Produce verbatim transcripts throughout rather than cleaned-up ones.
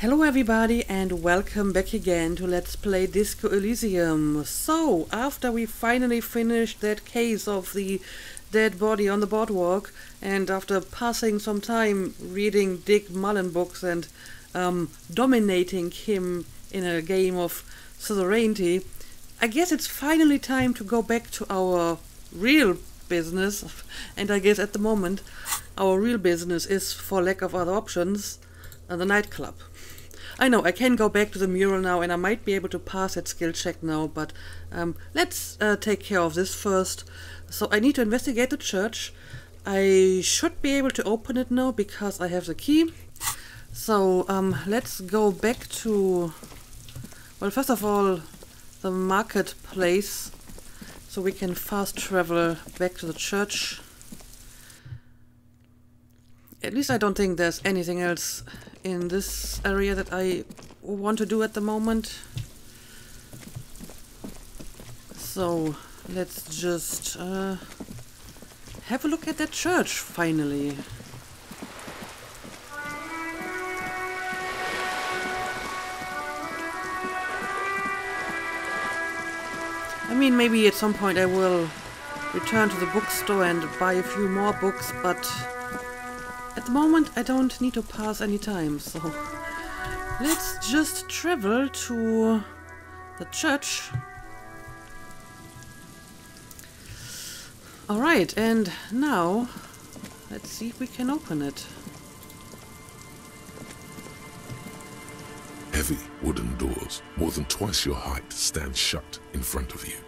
Hello everybody and welcome back again to Let's Play Disco Elysium. So, after we finally finished that case of the dead body on the boardwalk and after passing some time reading Dick Mullen books and um, dominating him in a game of suzerainty, I guess it's finally time to go back to our real business, and I guess at the moment our real business is, for lack of other options, uh, the nightclub. I know, I can go back to the mural now and I might be able to pass that skill check now, but um, let's uh, take care of this first. So I need to investigate the church. I should be able to open it now because I have the key. So um, let's go back to, well, first of all, the marketplace, so we can fast travel back to the church. At least I don't think there's anything else in this area that I want to do at the moment. So let's just uh, have a look at that church finally. I mean, maybe at some point I will return to the bookstore and buy a few more books, but at the moment I don't need to pass any time, so let's just travel to the church. Alright, and now let's see if we can open it. Heavy wooden doors, more than twice your height, stand shut in front of you.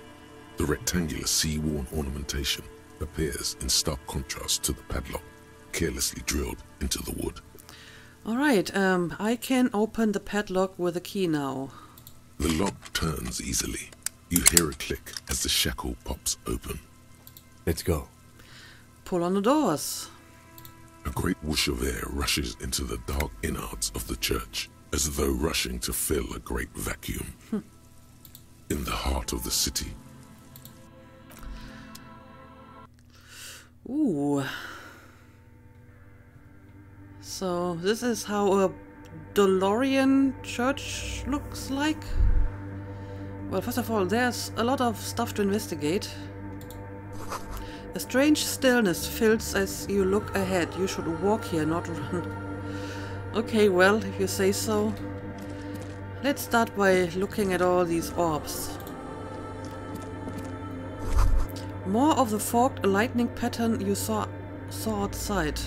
The rectangular sea-worn ornamentation appears in stark contrast to the padlock, carelessly drilled into the wood. Alright, um, I can open the padlock with a key now. The lock turns easily. You hear a click as the shackle pops open. Let's go. Pull on the doors. A great whoosh of air rushes into the dark innards of the church, as though rushing to fill a great vacuum. Hmm. In the heart of the city. Ooh. So this is how a DeLorean church looks like. Well, first of all, there's a lot of stuff to investigate. A strange stillness fills as you look ahead. You should walk here, not run. Okay, well, if you say so. Let's start by looking at all these orbs. More of the forked lightning pattern you saw saw outside.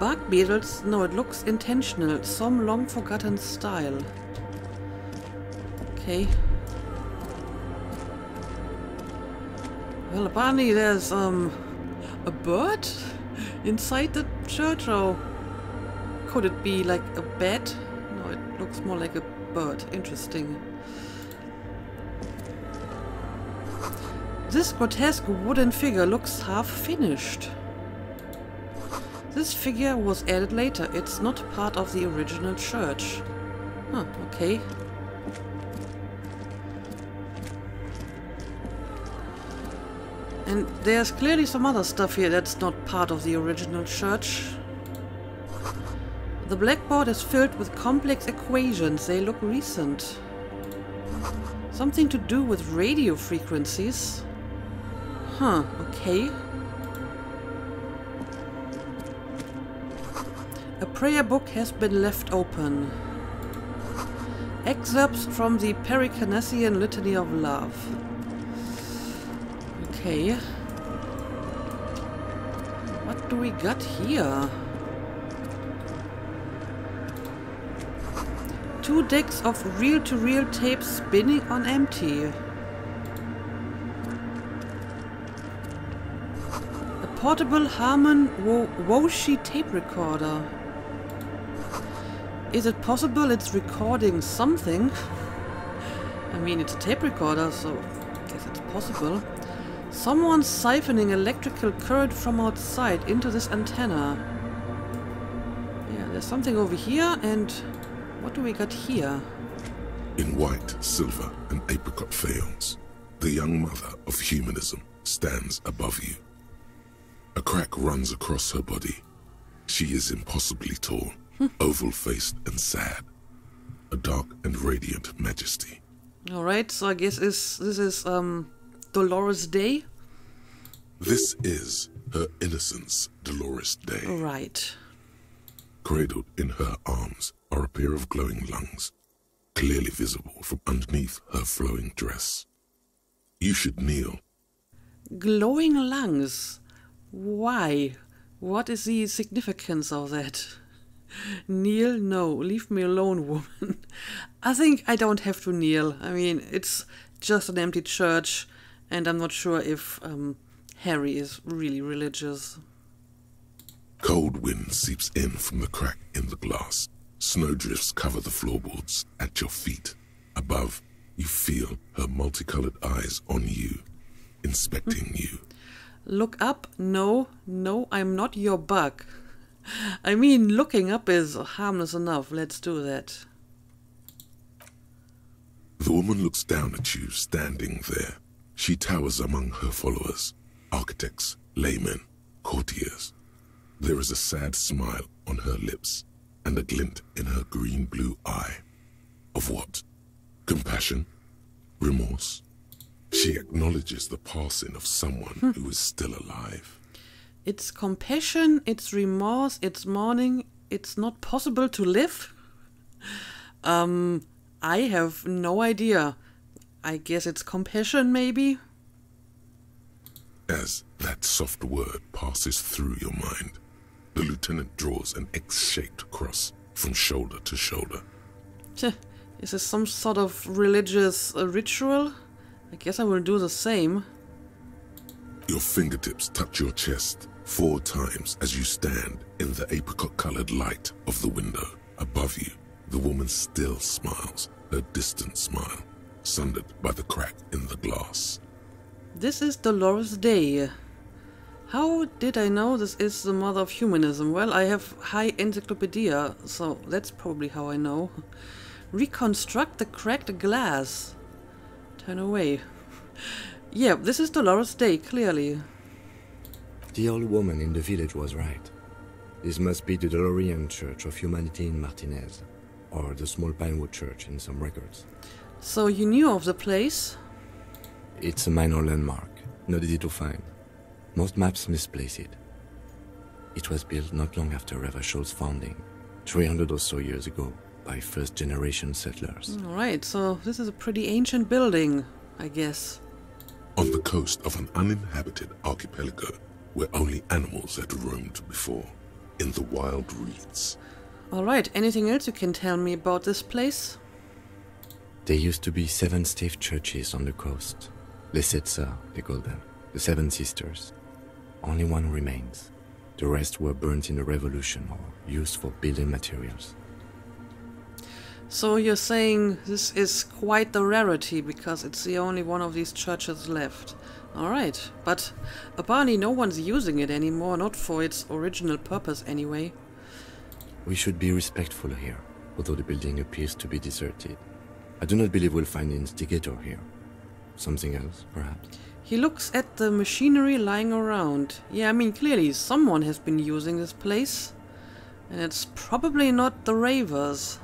Bark beetles? No, it looks intentional. Some long-forgotten style. Okay. Well, apparently there's um a bird inside the church. Oh. Could it be like a bat? No, it looks more like a bird. Interesting. This grotesque wooden figure looks half finished. This figure was added later. It's not part of the original church. Huh, okay. And there's clearly some other stuff here that's not part of the original church. The blackboard is filled with complex equations. They look recent. Something to do with radio frequencies. Huh, okay. A prayer book has been left open. Excerpts from the Pericanassian Litany of Love. Okay. What do we got here? Two decks of reel-to-reel tape spinning on empty. A portable Harmon Woshi tape recorder. Is it possible it's recording something? I mean, it's a tape recorder, so I guess it's possible. Someone's siphoning electrical current from outside into this antenna. Yeah, there's something over here, and what do we got here? In white, silver, and apricot faience, the young mother of humanism stands above you. A crack runs across her body. She is impossibly tall, oval-faced and sad, a dark and radiant majesty. All right, so I guess is this is um Dolores Dei. This is her innocence, Dolores Dei. All right. Cradled in her arms are a pair of glowing lungs, clearly visible from underneath her flowing dress. You should kneel. Glowing lungs? Why? What is the significance of that? Kneel? No. Leave me alone, woman. I think I don't have to kneel. I mean, it's just an empty church, and I'm not sure if um, Harry is really religious. Cold wind seeps in from the crack in the glass. Snowdrifts cover the floorboards at your feet. Above, you feel her multicolored eyes on you, inspecting you. Look up? No, no, I'm not your bug. I mean, looking up is harmless enough. Let's do that. The woman looks down at you, standing there. She towers among her followers, architects, laymen, courtiers. There is a sad smile on her lips and a glint in her green-blue eye. Of what? Compassion? Remorse? She acknowledges the passing of someone hmm. who is still alive. It's compassion, it's remorse, it's mourning, it's not possible to live? Um, I have no idea. I guess it's compassion, maybe? As that soft word passes through your mind, the lieutenant draws an X-shaped cross from shoulder to shoulder. Is this some sort of religious uh, ritual? I guess I will do the same. Your fingertips touch your chest four times as you stand in the apricot-colored light of the window. Above you, the woman still smiles, her distant smile, sundered by the crack in the glass. This is Dolores Dei. How did I know this is the mother of humanism? Well, I have high encyclopedia, so that's probably how I know. Reconstruct the cracked glass. Turn away. Yeah, this is Dolores Dei, clearly. The old woman in the village was right. This must be the Dolorian Church of Humanity in Martinez, or the small Pinewood Church in some records. So you knew of the place? It's a minor landmark, not easy to find. Most maps misplace it. It was built not long after Revachol's founding, three hundred or so years ago, by first-generation settlers. Alright, so this is a pretty ancient building, I guess. On the coast of an uninhabited archipelago, where only animals had roamed before, in the wild reeds. Alright, anything else you can tell me about this place? There used to be seven stiff churches on the coast. Lesetsa, they called them, the Seven Sisters. Only one remains. The rest were burnt in the revolution or used for building materials. So you're saying this is quite the rarity because it's the only one of these churches left. Alright, but apparently no one's using it anymore, not for its original purpose anyway. We should be respectful here, although the building appears to be deserted. I do not believe we'll find the instigator here. Something else, perhaps? He looks at the machinery lying around. Yeah, I mean, clearly someone has been using this place. And it's probably not the Ravers.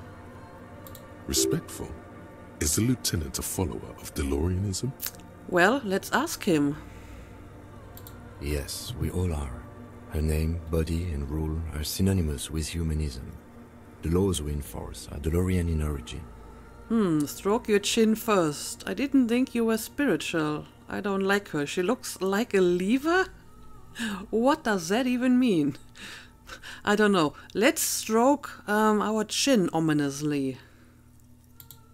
Respectful? Is the lieutenant a follower of DeLoreanism? Well, let's ask him. Yes, we all are. Her name, body, and rule are synonymous with humanism. The laws we enforce are DeLorean in origin. Hmm, stroke your chin first. I didn't think you were spiritual. I don't like her. She looks like a lever? What does that even mean? I don't know. Let's stroke um, our chin ominously.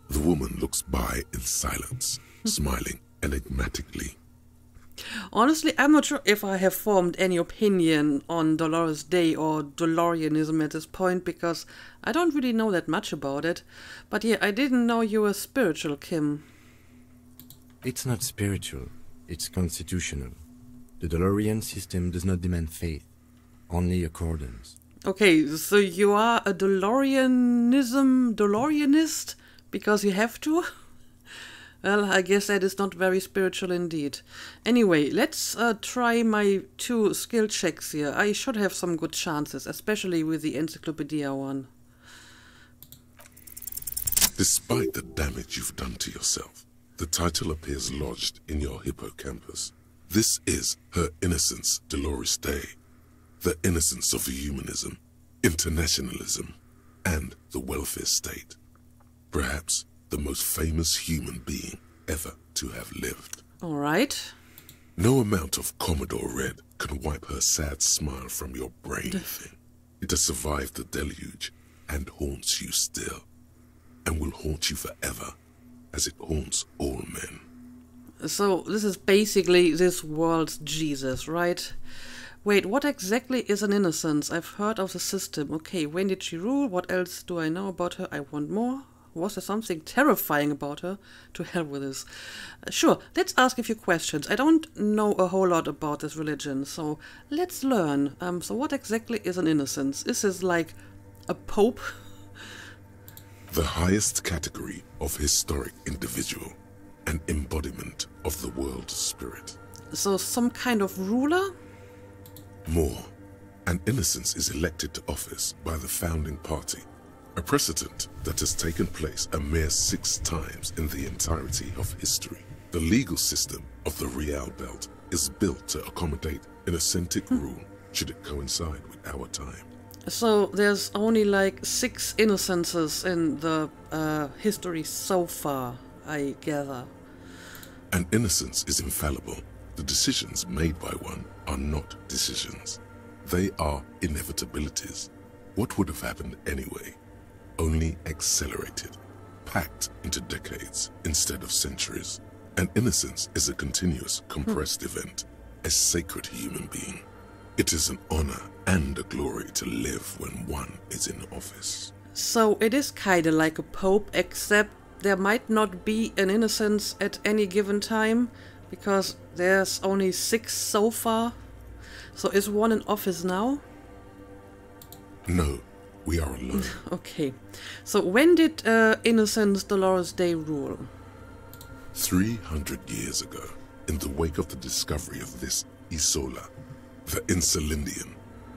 The woman looks by in silence, smiling enigmatically. Honestly, I'm not sure if I have formed any opinion on Dolores Dei or Dolorianism at this point, because I don't really know that much about it. But yeah, I didn't know you were spiritual, Kim. It's not spiritual, it's constitutional. The DeLorean system does not demand faith, only accordance. Okay, so you are a DeLoreanism, DeLoreanist, because you have to? Well, I guess that is not very spiritual indeed. Anyway, let's uh, try my two skill checks here. I should have some good chances, especially with the encyclopedia one. Despite the damage you've done to yourself, the title appears lodged in your hippocampus. This is her innocence, Dolores Dei. The innocence of humanism, internationalism, and the welfare state. Perhaps the most famous human being ever to have lived. All right. No amount of Commodore Red can wipe her sad smile from your brain. It has survived the deluge and haunts you still. And will haunt you forever, as it haunts all men. So, this is basically this world's Jesus, right? Wait, what exactly is an innocence? I've heard of the system. Okay, when did she rule? What else do I know about her? I want more. Was there something terrifying about her? To hell with this. Sure, let's ask a few questions. I don't know a whole lot about this religion, so let's learn. Um, so what exactly is an innocence? Is this like a pope? The highest category of historic individual, an embodiment of the world spirit. So some kind of ruler? More. An innocence is elected to office by the founding party, a precedent that has taken place a mere six times in the entirety of history. The legal system of the Real Belt is built to accommodate innocentic hmm. rule should it coincide with our time. So there's only like six innocences in the uh, history so far, I gather. An innocence is infallible. The decisions made by one are not decisions. They are inevitabilities. What would have happened anyway? Only accelerated, packed into decades instead of centuries. An innocence is a continuous, compressed hmm. event, a sacred human being. It is an honor and a glory to live when one is in office. So it is kind of like a pope, except there might not be an innocence at any given time, because there's only six so far. So is one in office now? No, we are alone. Okay. So when did uh, innocence Dolores Dei rule? three hundred years ago, in the wake of the discovery of this Isola, the Insulindian,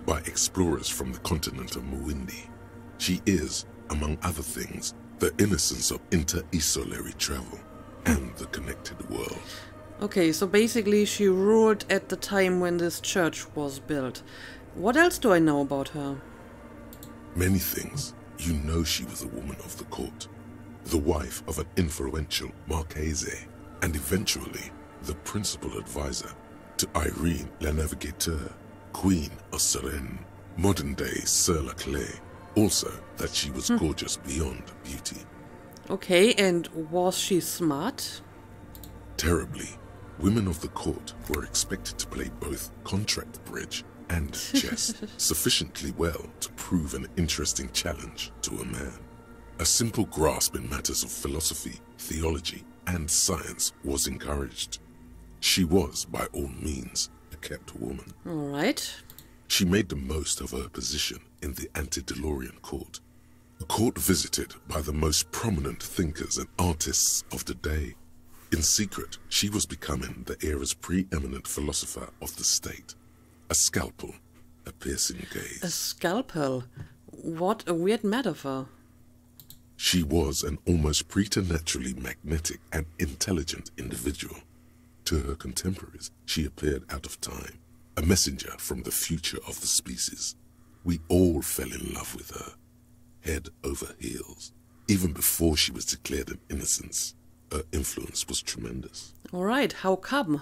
by explorers from the continent of Muindi. She is, among other things, the innocence of inter-isolary travel and the connected world. Okay, so basically she ruled at the time when this church was built. What else do I know about her? Many things. You know she was a woman of the court, the wife of an influential Marchese, and eventually the principal advisor to Irene La Navigateur, Queen of Seren, modern-day Sir LaClay. Also, that she was hmm. gorgeous beyond beauty. Okay, and was she smart? Terribly. Women of the court were expected to play both contract bridge and chess sufficiently well to prove an interesting challenge to a man. A simple grasp in matters of philosophy, theology, and science was encouraged. She was, by all means, a kept woman. All right. She made the most of her position in the Anti-Delorean court, a court visited by the most prominent thinkers and artists of the day. In secret, she was becoming the era's preeminent philosopher of the state. A scalpel, a piercing gaze. A scalpel? What a weird metaphor. She was an almost preternaturally magnetic and intelligent individual. To her contemporaries, she appeared out of time, a messenger from the future of the species. We all fell in love with her, head over heels. Even before she was declared an innocence, her influence was tremendous. All right, how come?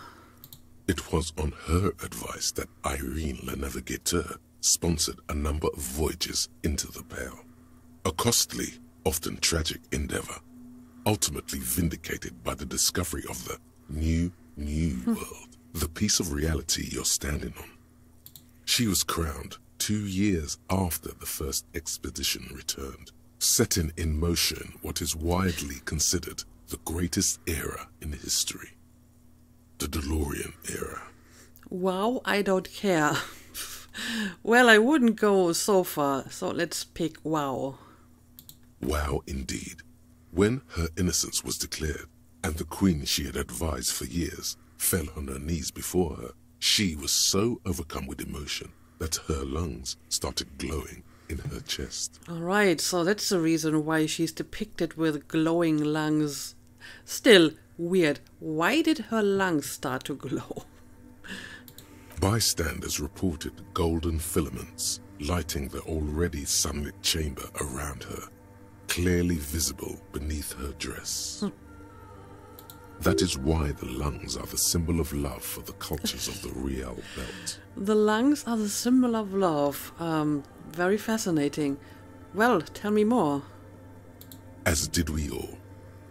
It was on her advice that Irene La Navigateur sponsored a number of voyages into the Pale, a costly, often tragic endeavor, ultimately vindicated by the discovery of the new New World, the piece of reality you're standing on. She was crowned two years after the first expedition returned, setting in motion what is widely considered the greatest era in history, the DeLorean era. Wow, I don't care. Well, I wouldn't go so far, so let's pick wow. Wow, indeed. When her innocence was declared, and the queen she had advised for years fell on her knees before her. She was so overcome with emotion that her lungs started glowing in her chest. Alright, so that's the reason why she's depicted with glowing lungs. Still, weird. Why did her lungs start to glow? Bystanders reported golden filaments lighting the already sunlit chamber around her, clearly visible beneath her dress. Hmm. That is why the lungs are the symbol of love for the cultures of the Real Belt. The lungs are the symbol of love. Um, very fascinating. Well, tell me more. As did we all,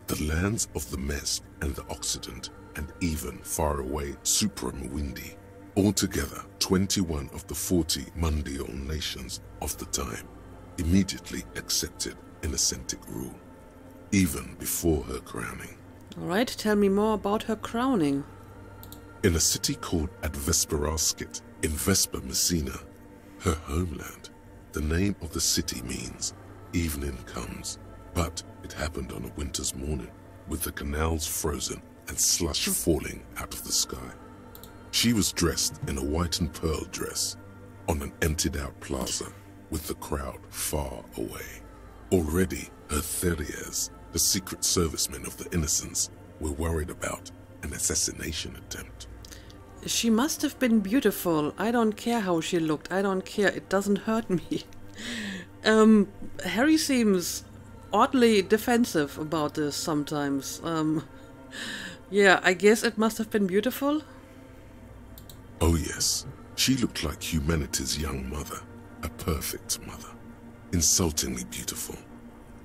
the lands of the Mesque and the Occident, and even faraway Supramundi, altogether twenty-one of the forty mundial nations of the time, immediately accepted Innocentic rule, even before her crowning. All right, tell me more about her crowning. In a city called Advesperasket in Vesper Messina, her homeland, the name of the city means evening comes, but it happened on a winter's morning, with the canals frozen and slush falling out of the sky. She was dressed in a white and pearl dress on an emptied-out plaza, with the crowd far away. Already, her Theriers, the secret servicemen of the Innocents, were worried about an assassination attempt. She must have been beautiful. I don't care how she looked. I don't care. It doesn't hurt me. um, Harry seems oddly defensive about this sometimes. Um, yeah, I guess it must have been beautiful. Oh yes, she looked like humanity's young mother, a perfect mother. Insultingly beautiful.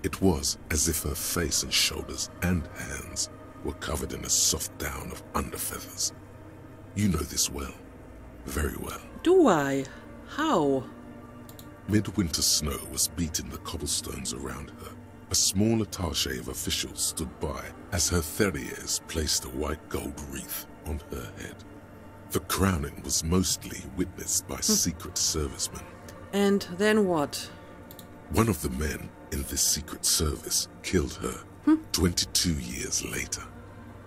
It was as if her face and shoulders and hands were covered in a soft down of underfeathers. You know this well. Very well. Do I? How? Midwinter snow was beating the cobblestones around her. A small attaché of officials stood by as her Theriers placed a white gold wreath on her head. The crowning was mostly witnessed by secret servicemen. And then what? One of the men in this secret service killed her hmm? twenty-two years later.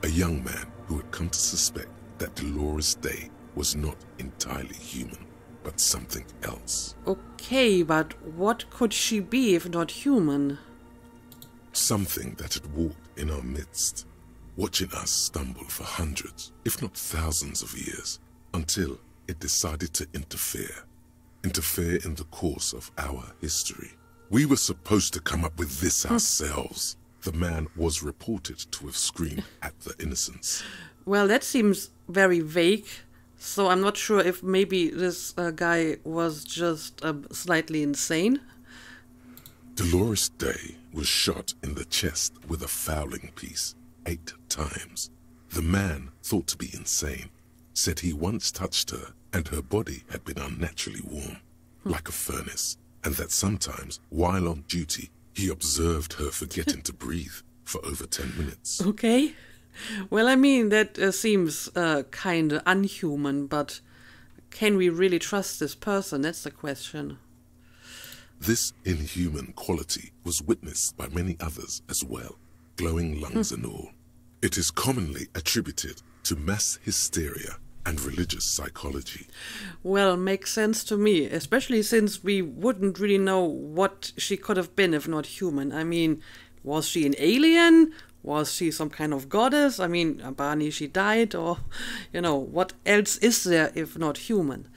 A young man who had come to suspect that Dolores Dei was not entirely human, but something else. Okay, but what could she be if not human? Something that had walked in our midst, watching us stumble for hundreds, if not thousands of years, until it decided to interfere. Interfere in the course of our history. We were supposed to come up with this ourselves. The man was reported to have screamed at the Innocents. Well, that seems very vague, so I'm not sure if maybe this uh, guy was just uh, slightly insane. Dolores Dei was shot in the chest with a fowling piece eight times. The man, thought to be insane, said he once touched her and her body had been unnaturally warm, hmm. like a furnace. And that sometimes, while on duty, he observed her forgetting to breathe for over ten minutes. Okay. Well, I mean, that uh, seems uh, kind of unhuman, but can we really trust this person? That's the question. This inhuman quality was witnessed by many others as well, glowing lungs hmm. and all. It is commonly attributed to mass hysteria and religious psychology. Well, makes sense to me, especially since we wouldn't really know what she could have been if not human. I mean, was she an alien? Was she some kind of goddess? I mean, Abani, she died, or, you know, what else is there if not human?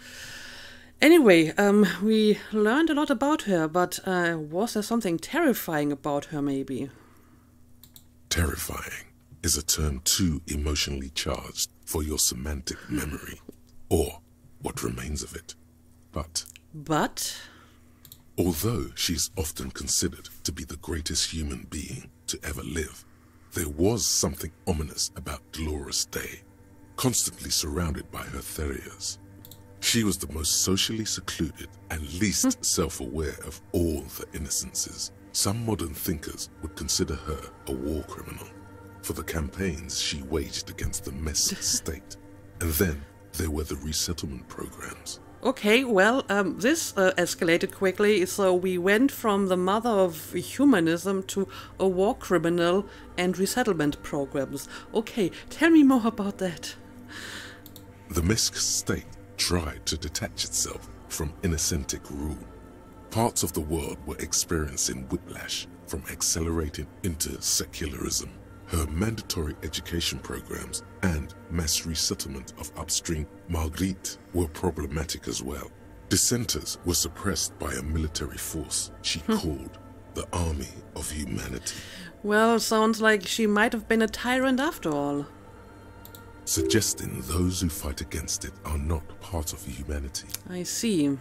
Anyway, um, we learned a lot about her, but uh, was there something terrifying about her, maybe? Terrifying is a term too emotionally charged for your semantic memory, or what remains of it. But... But? Although she is often considered to be the greatest human being to ever live, there was something ominous about Dolores Dei, constantly surrounded by her Theriers. She was the most socially secluded and least hmm. self-aware of all the Innocences. Some modern thinkers would consider her a war criminal for the campaigns she waged against the Mesque state. And then there were the resettlement programs. Okay, well, um, this uh, escalated quickly, so we went from the mother of humanism to a war criminal and resettlement programs. Okay, tell me more about that. The Mesque state tried to detach itself from innocentic rule. Parts of the world were experiencing whiplash from accelerated inter-secularism. Her mandatory education programs and mass resettlement of upstream Margrit were problematic as well. Dissenters were suppressed by a military force she called the Army of Humanity. Well, sounds like she might have been a tyrant after all. Suggesting those who fight against it are not part of humanity. I see.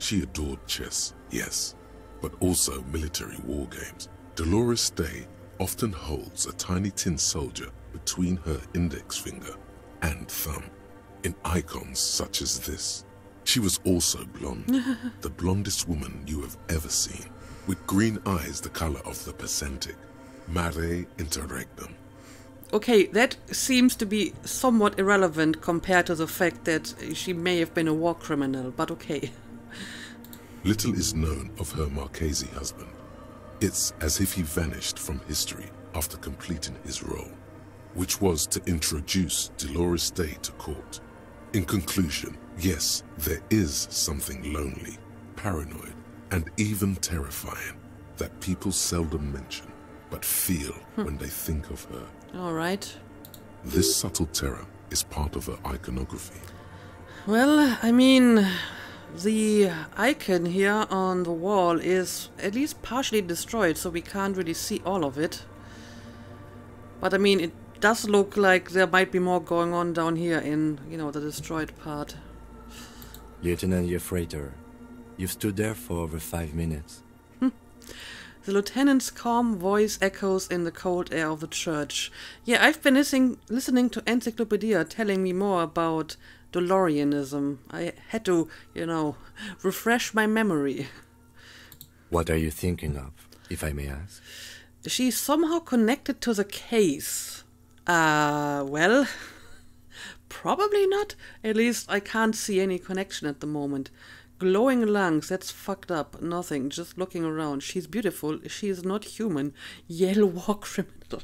She adored chess, yes, but also military war games. Dolores Dei often holds a tiny tin soldier between her index finger and thumb in icons such as this. She was also blonde, the blondest woman you have ever seen, with green eyes the color of the Pacific. Mare interregnum. Okay, that seems to be somewhat irrelevant compared to the fact that she may have been a war criminal, but okay. Little is known of her Marchese husband. It's as if he vanished from history after completing his role, which was to introduce Dolores Dei to court. In conclusion, yes, there is something lonely, paranoid, and even terrifying that people seldom mention, but feel hmm. when they think of her. All right. This subtle terror is part of her iconography. Well, I mean... the icon here on the wall is at least partially destroyed, so we can't really see all of it. But I mean, it does look like there might be more going on down here in, you know, the destroyed part. Lieutenant Yefrator, you've stood there for over five minutes. The lieutenant's calm voice echoes in the cold air of the church. Yeah, I've been listening, listening to Encyclopedia telling me more about Dolorianism. I had to, you know, refresh my memory. What are you thinking of, if I may ask? She's somehow connected to the case. Uh, well, probably not. At least I can't see any connection at the moment. Glowing lungs, that's fucked up. Nothing, just looking around. She's beautiful. She's not human. Yellow war criminal.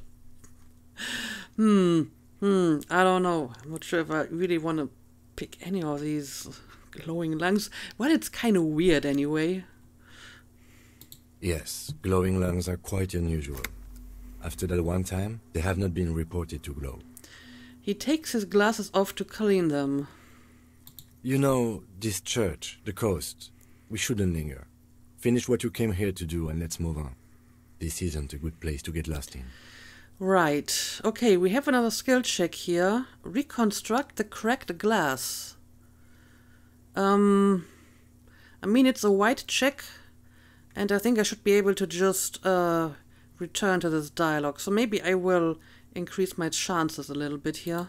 hmm, hmm, I don't know. I'm not sure if I really want to pick any of these glowing lungs. Well, it's kind of weird anyway. Yes, glowing lungs are quite unusual. After that one time, they have not been reported to glow. He takes his glasses off to clean them. You know, this church, the coast, we shouldn't linger. Finish what you came here to do and let's move on. This isn't a good place to get lost in. Right. Okay, we have another skill check here. Reconstruct the cracked glass. Um, I mean, it's a white check, and I think I should be able to just uh, return to this dialogue. So maybe I will increase my chances a little bit here.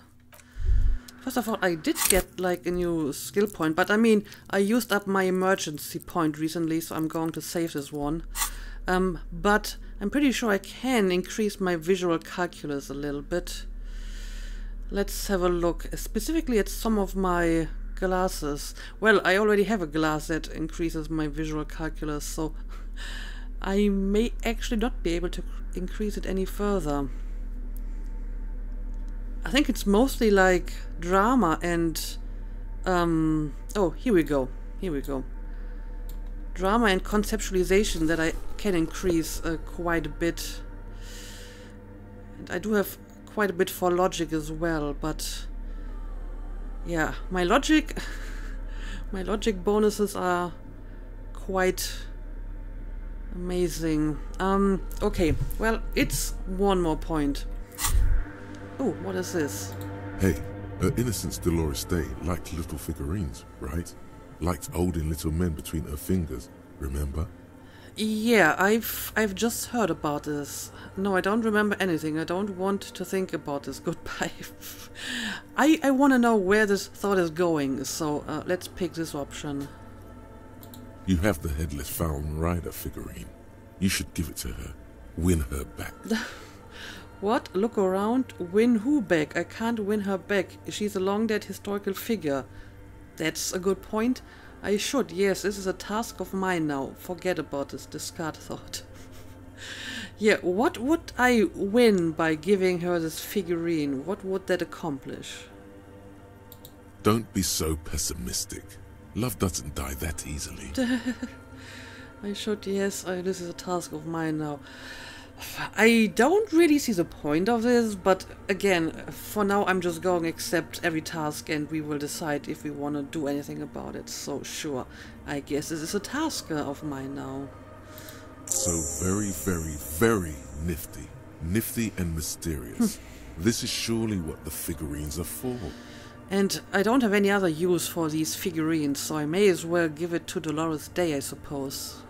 First of all, I did get like a new skill point, but I mean, I used up my emergency point recently, so I'm going to save this one. Um, but I'm pretty sure I can increase my visual calculus a little bit. Let's have a look, specifically at some of my glasses. Well, I already have a glass that increases my visual calculus, so I may actually not be able to increase it any further. I think it's mostly like drama and... Um, oh, here we go, here we go. Drama and conceptualization that I can increase uh, quite a bit. And I do have quite a bit for logic as well, but yeah, my logic my logic bonuses are quite amazing. Um, okay, well, it's one more point. Oh, what is this? Hey, her innocence Dolores Dei liked little figurines, right? Liked holding little men between her fingers, remember? Yeah, I've I've just heard about this. No, I don't remember anything. I don't want to think about this. Goodbye. I, I want to know where this thought is going, so uh, let's pick this option. You have the Headless Foul Rider figurine. You should give it to her. Win her back. What? Look around? Win who back? I can't win her back. She's a long dead historical figure. That's a good point. I should, yes, this is a task of mine now. Forget about this discard thought. Yeah, what would I win by giving her this figurine? What would that accomplish? Don't be so pessimistic. Love doesn't die that easily. I should, yes, I, this is a task of mine now. I don't really see the point of this, but again, for now I'm just going to accept every task and we will decide if we want to do anything about it. So sure, I guess this is a task of mine now. So very, very, very nifty. Nifty and mysterious. This is surely what the figurines are for. And I don't have any other use for these figurines, so I may as well give it to Dolores Dei, I suppose.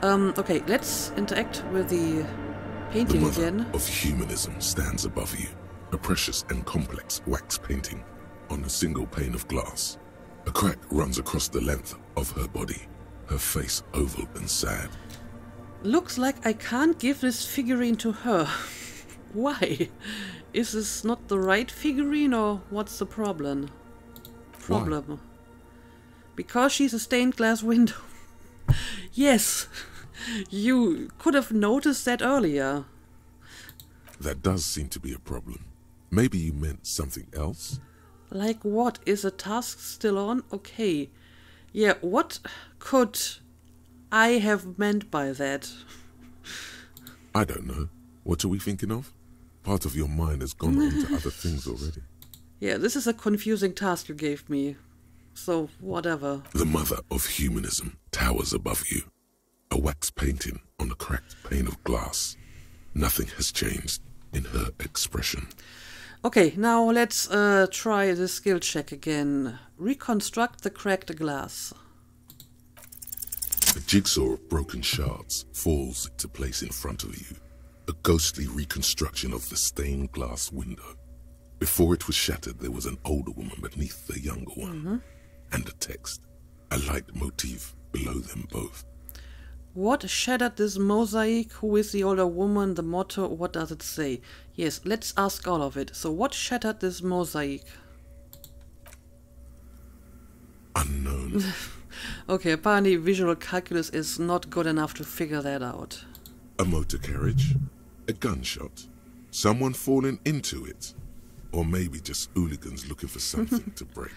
Um, okay, let's interact with the painting the again. The mother of humanism stands above you. A precious and complex wax painting on a single pane of glass. A crack runs across the length of her body. Her face oval and sad. Looks like I can't give this figurine to her. Why? Is this not the right figurine or what's the problem? Problem. Why? Because she's a stained glass window. Yes, you could have noticed that earlier. That does seem to be a problem. Maybe you meant something else? Like what? Is the task still on? Okay. Yeah, what could I have meant by that? I don't know. What are we thinking of? Part of your mind has gone on to other things already. Yeah, this is a confusing task you gave me. So, whatever. The mother of humanism towers above you. A wax painting on a cracked pane of glass. Nothing has changed in her expression. Okay, now let's uh, try the skill check again. Reconstruct the cracked glass. A jigsaw of broken shards falls into place in front of you. A ghostly reconstruction of the stained glass window. Before it was shattered, there was an older woman beneath the younger one. Mm-hmm. And a text, a light motif below them both. What shattered this mosaic? Who is the older woman? The motto, what does it say? Yes, let's ask all of it. So what shattered this mosaic? Unknown. Okay, apparently visual calculus is not good enough to figure that out. A motor carriage, a gunshot, someone falling into it, or maybe just hooligans looking for something to break.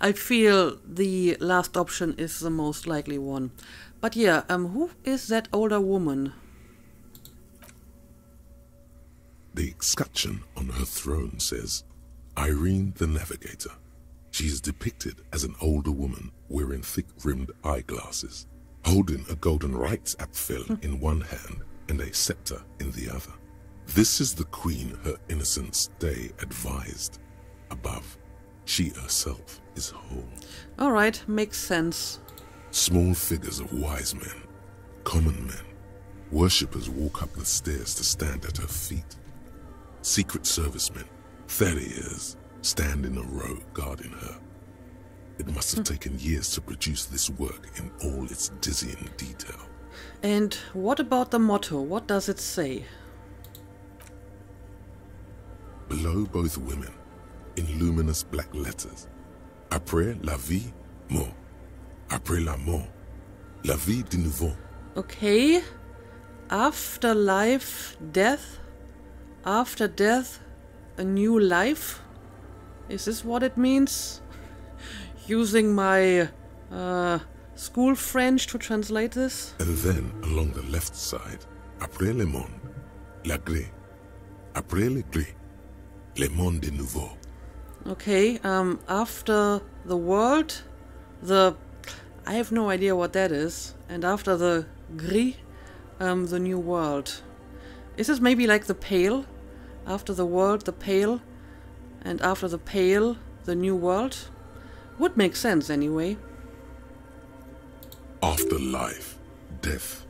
I feel the last option is the most likely one. But yeah, um, who is that older woman? The escutcheon on her throne says, Irene the Navigator. She is depicted as an older woman wearing thick-rimmed eyeglasses, holding a golden rites apfel in one hand and a scepter in the other. This is the queen her innocent stay advised. Above, she herself is whole. All right, makes sense. Small figures of wise men, common men. Worshippers walk up the stairs to stand at her feet. Secret servicemen, Theriers, stand in a row guarding her. It must have taken years to produce this work in all its dizzying detail. And what about the motto? What does it say? Below both women, in luminous black letters, après la vie, mort. Après la mort, la vie de nouveau. Okay. After life, death. After death, a new life. Is this what it means? Using my uh, school French to translate this. And then along the left side, après le monde, la grille. Après le grille, le monde de nouveau. Okay, um, after the world, the... I have no idea what that is. And after the gris, um, the new world. Is this maybe like the Pale? After the world, the Pale. And after the Pale, the new world. Would make sense anyway. After life, death.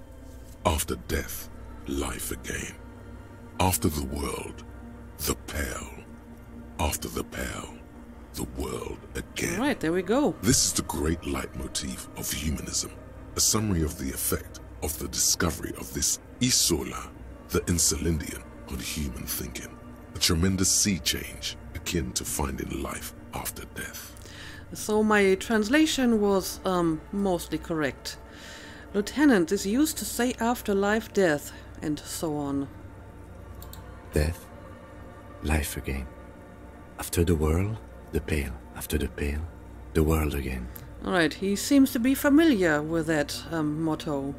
After death, life again. After the world, the Pale. After the Pale, the world again. All right, there we go. This is the great leitmotif of humanism, a summary of the effect of the discovery of this Isola, the Insulindian, on human thinking. A tremendous sea change akin to finding life after death. so my translation was um, mostly correct. Lieutenant is used to say afterlife, death, and so on. Death, life again. After the world, the Pale. After the Pale, the world again. Alright, he seems to be familiar with that um, motto.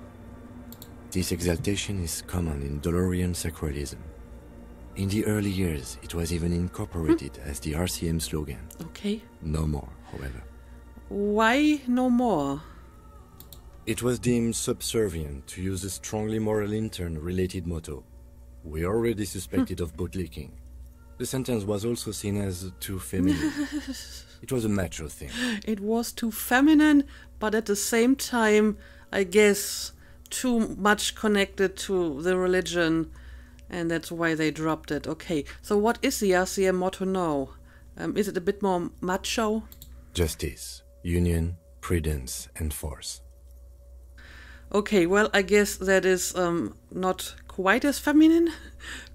This exaltation is common in Dolorian sacralism. In the early years, it was even incorporated hmm. as the R C M slogan. Okay. No more, however. Why no more? It was deemed subservient to use a strongly moral intern-related motto. We already suspected of bootlicking. The sentence was also seen as too feminine. It was a macho thing. It was too feminine, but at the same time, I guess, too much connected to the religion, and that's why they dropped it. Okay, so what is the R C M motto now? Um, is it a bit more macho? Justice, union, prudence, and force. Okay, well, I guess that is um, not quite as feminine.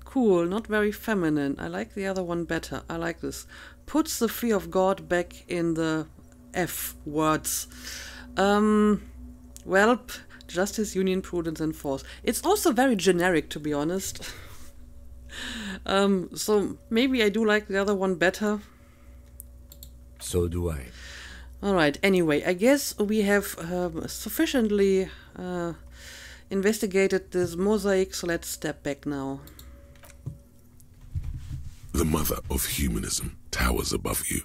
Cool, not very feminine. I like the other one better. I like this. Puts the fear of God back in the F words. Um, well, justice, union, prudence, and force. It's also very generic, to be honest. um, so maybe I do like the other one better. So do I. Alright, anyway, I guess we have um, sufficiently uh, investigated this mosaic, so let's step back now. The mother of humanism towers above you.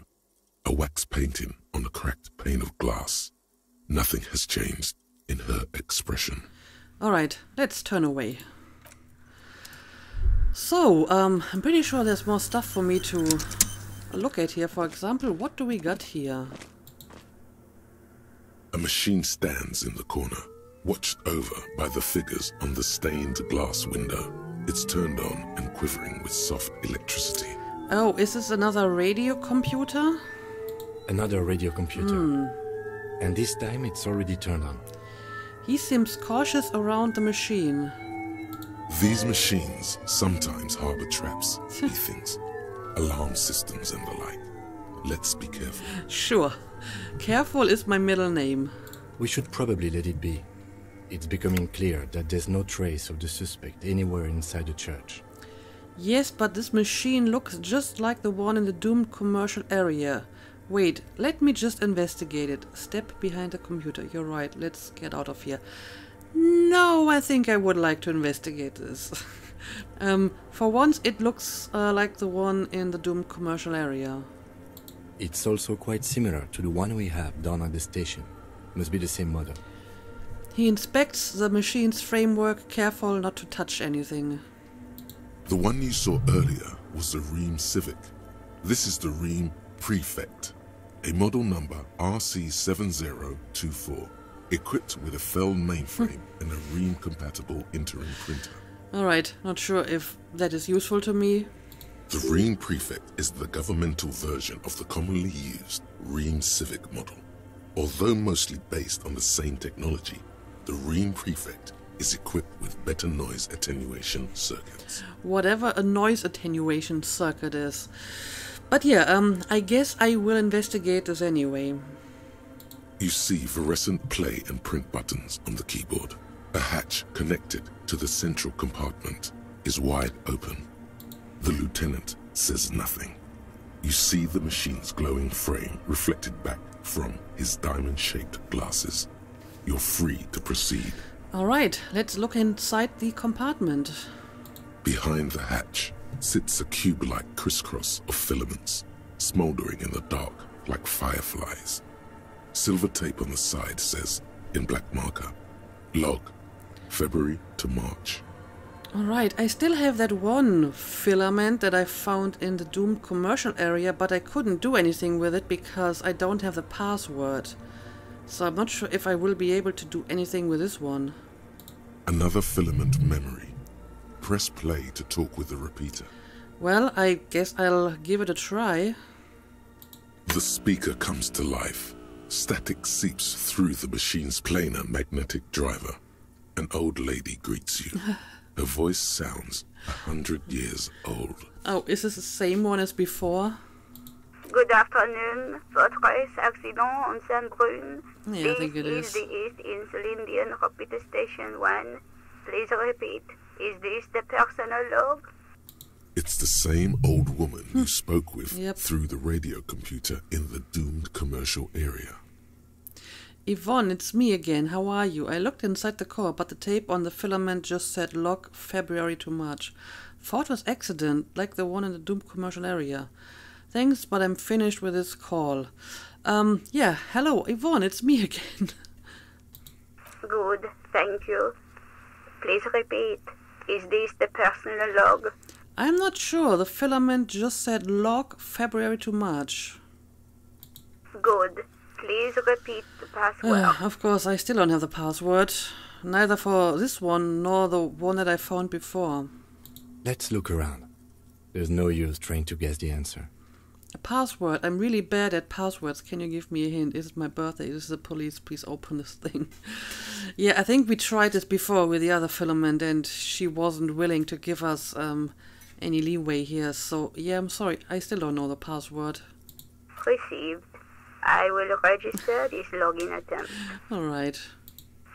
A wax painting on a cracked pane of glass. Nothing has changed in her expression. Alright, let's turn away. So, um, I'm pretty sure there's more stuff for me to look at here. For example, what do we got here? A machine stands in the corner, watched over by the figures on the stained glass window. It's turned on and quivering with soft electricity. Oh, is this another radio computer? Another radio computer. Hmm. And this time it's already turned on. He seems cautious around the machine. These machines sometimes harbor traps, he thinks. Alarm systems and the like. Let's be careful. Sure. Careful is my middle name. We should probably let it be. It's becoming clear that there's no trace of the suspect anywhere inside the church. Yes, but this machine looks just like the one in the doomed commercial area. Wait, let me just investigate it. Step behind the computer. You're right, let's get out of here. No, I think I would like to investigate this. um, for once it looks uh, like the one in the doomed commercial area. It's also quite similar to the one we have down at the station. Must be the same model. He inspects the machine's framework, careful not to touch anything. The one you saw earlier was the Reem Civic. This is the Reem Prefect, a model number R C seven zero two four, equipped with a Fell mainframe and a Reem-compatible interim printer. Alright, not sure if that is useful to me. The Reem Prefect is the governmental version of the commonly used Reem Civic model. Although mostly based on the same technology, the Reem Prefect is equipped with better noise attenuation circuits. Whatever a noise attenuation circuit is. But yeah, um, I guess I will investigate this anyway. You see fluorescent play and print buttons on the keyboard. A hatch connected to the central compartment is wide open. The lieutenant says nothing. You see the machine's glowing frame reflected back from his diamond-shaped glasses. You're free to proceed. All right, let's look inside the compartment. Behind the hatch sits a cube-like crisscross of filaments, smoldering in the dark like fireflies. Silver tape on the side says, in black marker, log, February to March. Alright, I still have that one filament that I found in the doomed commercial area, but I couldn't do anything with it because I don't have the password. So I'm not sure if I will be able to do anything with this one. Another filament memory. Press play to talk with the repeater. Well, I guess I'll give it a try. The speaker comes to life. Static seeps through the machine's planar magnetic driver. An old lady greets you. Her voice sounds a hundred years old. Oh, is this the same one as before? Good afternoon, Fortress Accident on Saint-Brune. Yeah, I think it is. This is the East Insulindian Repeater Station one. Please repeat. Is this the personal log? It's the same old woman you spoke with yep. through the radio computer in the doomed commercial area. Yvonne, it's me again. How are you? I looked inside the core, but the tape on the filament just said log February to March. Fortress accident, like the one in the doomed commercial area. Thanks, but I'm finished with this call. Um, yeah, hello, Yvonne, it's me again. Good, thank you. Please repeat. Is this the personal log? I'm not sure. The filament just said log February to March. Good. Please repeat the password. Uh, of course, I still don't have the password. Neither for this one nor the one that I found before. Let's look around. There's no use trying to guess the answer. A password. I'm really bad at passwords. Can you give me a hint? Is it my birthday? Is it the police? Please open this thing. Yeah, I think we tried this before with the other filament and she wasn't willing to give us... um. any leeway here, so yeah, I'm sorry, I still don't know the password. Received. I will register this login attempt. Alright.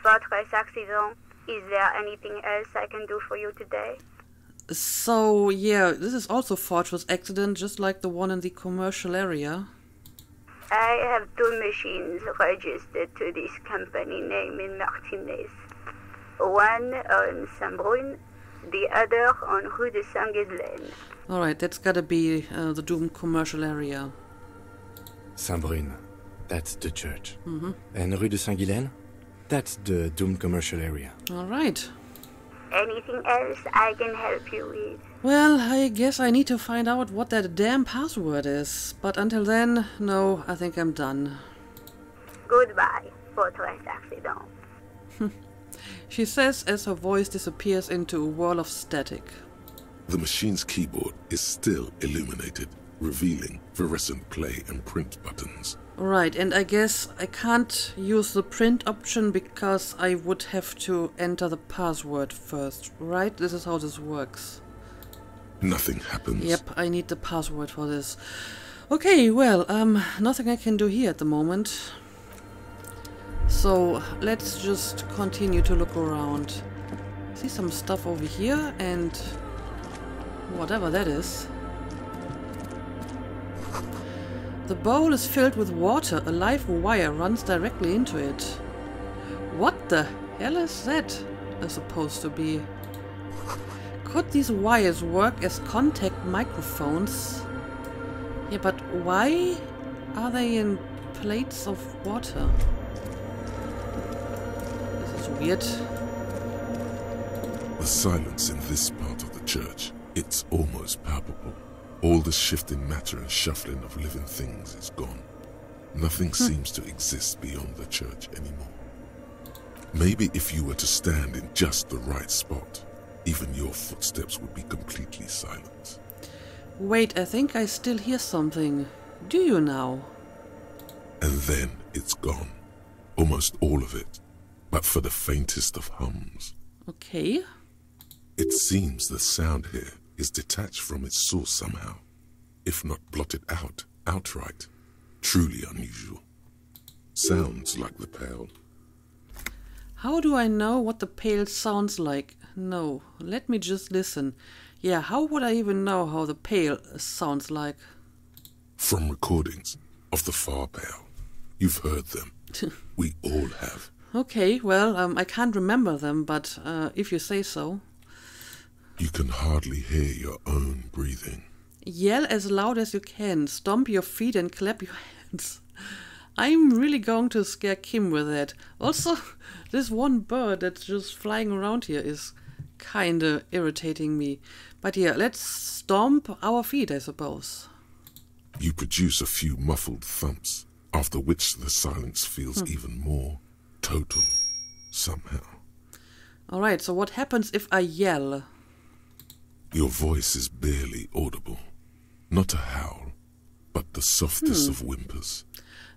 Fortress Accident, is there anything else I can do for you today? So, yeah, this is also Fortress Accident, just like the one in the commercial area. I have two machines registered to this company name in Martinez. One on Saint-Brune, the other on Rue de Saint-Guillaume. Alright, that's gotta be uh, the Doom commercial area. Saint-Brune, that's the church. Mm-hmm. And Rue de Saint-Guillaume, that's the Doom commercial area. Alright. Anything else I can help you with? Well, I guess I need to find out what that damn password is. But until then, no, I think I'm done. Goodbye, Fortress Accident. She says as her voice disappears into a whirl of static. The machine's keyboard is still illuminated, revealing fluorescent play and print buttons. Right, and I guess I can't use the print option because I would have to enter the password first, right? This is how this works. Nothing happens. Yep, I need the password for this. Okay, well, um, nothing I can do here at the moment. So let's just continue to look around. See some stuff over here and whatever that is. The bowl is filled with water. A live wire runs directly into it. What the hell is that supposed to be? Could these wires work as contact microphones? Yeah, but why are they in plates of water? Weird. The silence in this part of the church, it's almost palpable. All the shifting matter and shuffling of living things is gone. Nothing hmm. seems to exist beyond the church anymore. Maybe if you were to stand in just the right spot, even your footsteps would be completely silent. Wait, I think I still hear something. Do you now? And then it's gone. Almost all of it. But for the faintest of hums. Okay. It seems the sound here is detached from its source somehow, if not blotted out outright. Truly unusual. Sounds like the Pale. How do I know what the Pale sounds like? No, let me just listen. Yeah, how would I even know how the Pale sounds like? From recordings of the Far Pale. You've heard them. We all have. Okay, well, um, I can't remember them, but uh, if you say so. You can hardly hear your own breathing. Yell as loud as you can. Stomp your feet and clap your hands. I'm really going to scare Kim with that. Also, this one bird that's just flying around here is kinda irritating me. But yeah, let's stomp our feet, I suppose. You produce a few muffled thumps, after which the silence feels hmm. even more total, somehow. Alright, so what happens if I yell? Your voice is barely audible. Not a howl, but the softest hmm. of whimpers.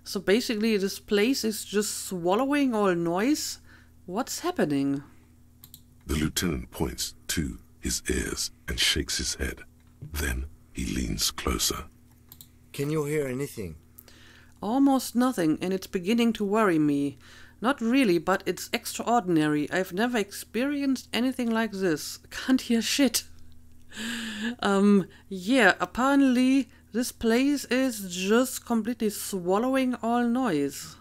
So basically this place is just swallowing all noise? What's happening? The lieutenant points to his ears and shakes his head. Then he leans closer. Can you hear anything? Almost nothing, and it's beginning to worry me. Not really, but it's extraordinary. I've never experienced anything like this. Can't hear shit. um, yeah, apparently this place is just completely swallowing all noise.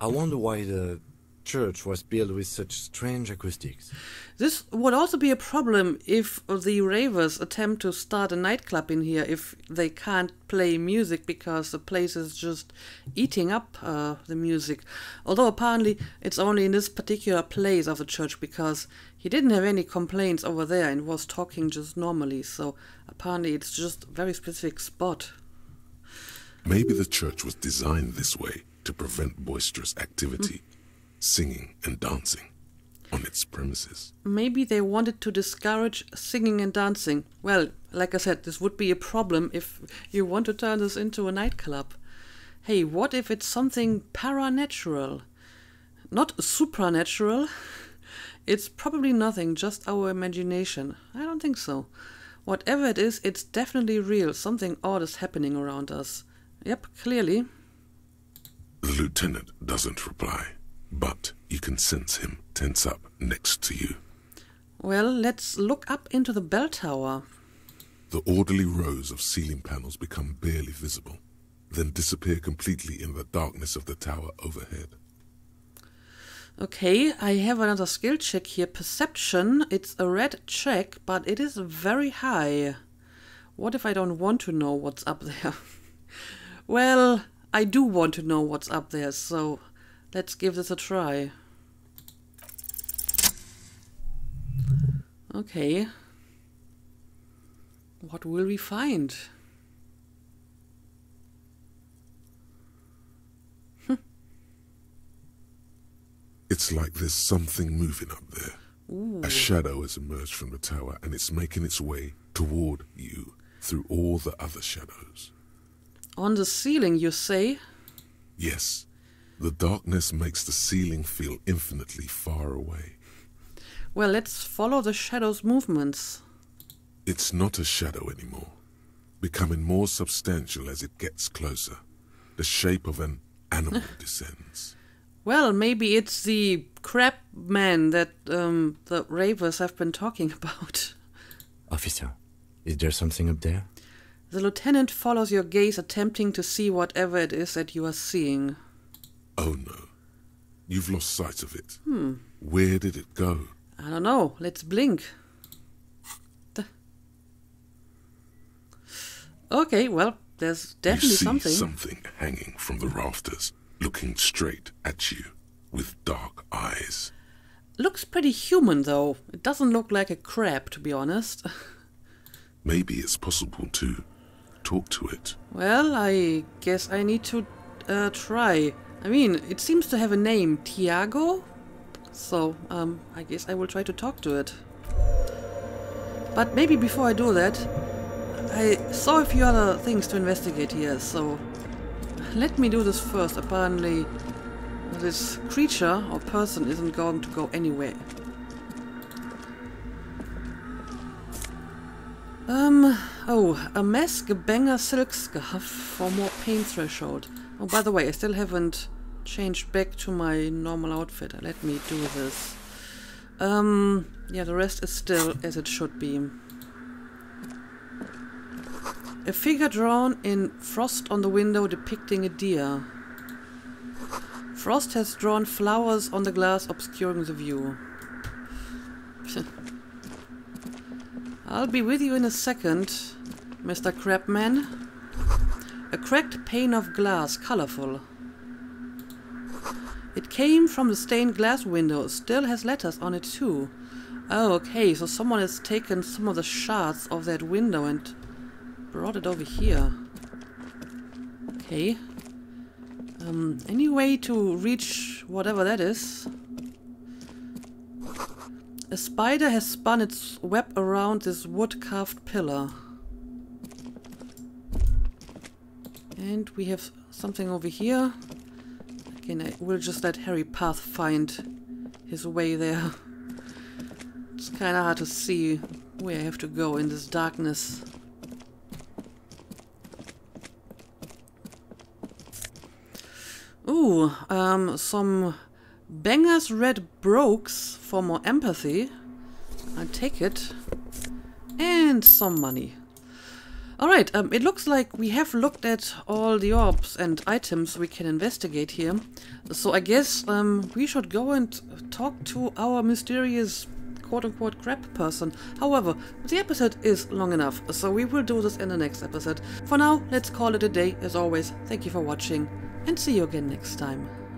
I wonder why the church was built with such strange acoustics. This would also be a problem if the ravers attempt to start a nightclub in here, if they can't play music because the place is just eating up uh, the music. Although apparently it's only in this particular place of the church, because he didn't have any complaints over there and was talking just normally, so apparently it's just a very specific spot. Maybe the church was designed this way to prevent boisterous activity. Mm-hmm. Singing and dancing on its premises. Maybe they wanted to discourage singing and dancing. Well, like I said, this would be a problem if you want to turn this into a nightclub. Hey, what if it's something paranatural? Not supernatural. It's probably nothing, just our imagination. I don't think so. Whatever it is, it's definitely real. Something odd is happening around us. Yep, clearly. The lieutenant doesn't reply. But you can sense him tense up next to you. Well, let's look up into the bell tower. The orderly rows of ceiling panels become barely visible, then disappear completely in the darkness of the tower overhead. Okay, I have another skill check here. Perception. It's a red check, but it is very high. What if I don't want to know what's up there? Well, I do want to know what's up there, so... let's give this a try. Okay. What will we find? It's like there's something moving up there. Ooh. A shadow has emerged from the tower and it's making its way toward you through all the other shadows. On the ceiling, you say? Yes. The darkness makes the ceiling feel infinitely far away. Well, let's follow the shadow's movements. It's not a shadow anymore, becoming more substantial as it gets closer. The shape of an animal descends. Well, maybe it's the crab man that um, the ravers have been talking about. Officer, is there something up there? The lieutenant follows your gaze, attempting to see whatever it is that you are seeing. Oh no, you've lost sight of it. Hmm. Where did it go? I don't know. Let's blink. Duh. Okay, well, there's definitely you see something. something hanging from the rafters, looking straight at you with dark eyes. Looks pretty human, though. It doesn't look like a crab, to be honest. Maybe it's possible to talk to it. Well, I guess I need to uh, try. I mean, it seems to have a name, Tiago, so um, I guess I will try to talk to it. But maybe before I do that, I saw a few other things to investigate here, so let me do this first. Apparently this creature or person isn't going to go anywhere. Um, oh, a Mesque banger silk scarf for more pain threshold. Oh, by the way, I still haven't changed back to my normal outfit. Let me do this. Um, yeah, the rest is still as it should be. A figure drawn in frost on the window depicting a deer. Frost has drawn flowers on the glass, obscuring the view. I'll be with you in a second, Mister Crabman. A cracked pane of glass, colorful. It came from the stained glass window, still has letters on it too. Oh, okay, so someone has taken some of the shards of that window and brought it over here. Okay. Um, any way to reach whatever that is? A spider has spun its web around this wood-carved pillar. And we have something over here. Again, I will just let Harry pathfind his way there. It's kind of hard to see where I have to go in this darkness. Ooh, um, some Banger's Red Brokes for more empathy. I'll take it. And some money. Alright, um, it looks like we have looked at all the orbs and items we can investigate here. So I guess um, we should go and talk to our mysterious quote-unquote crap person. However, the episode is long enough, so we will do this in the next episode. For now, let's call it a day. As always, thank you for watching, and see you again next time.